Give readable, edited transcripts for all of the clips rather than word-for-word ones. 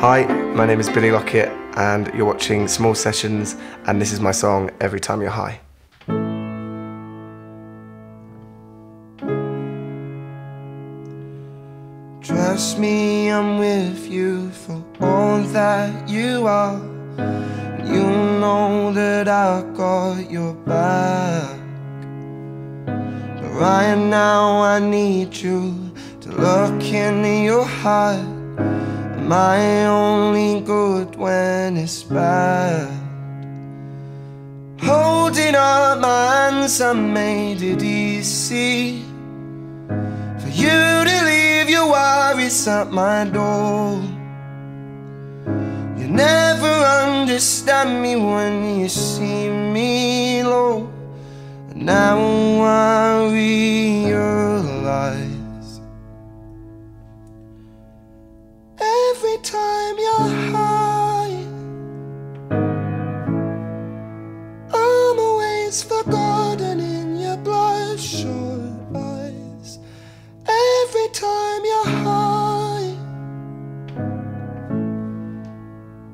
Hi, my name is Billy Lockett and you're watching Small Sessions and this is my song, Every Time You're High. Trust me, I'm with you for all that you are. You know that I got your back. But right now I need you to look into your heart. Am I only good when it's bad? Holding up my hands, I made it easy for you to leave your worries at my door. You never understand me when you see me low, and now I realize. Every time you're high, I'm always forgotten in your bloodshot eyes. Every time you're high,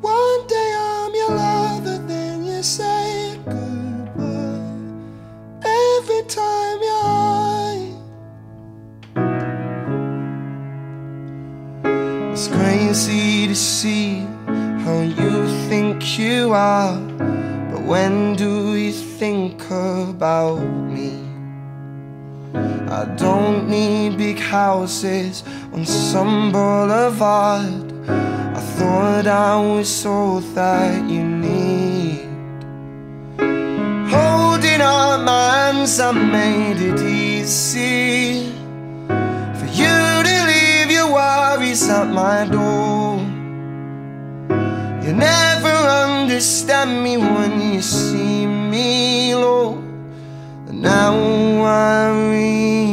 one day I'm your lover, then you say goodbye. Every time you're high. It's crazy to see how you think you are, but when do you think about me? I don't need big houses on some boulevard. I thought I was all that you need. Holding up my hands, I made it easy for you worries at my door. You never understand me when you see me low, and now I realize.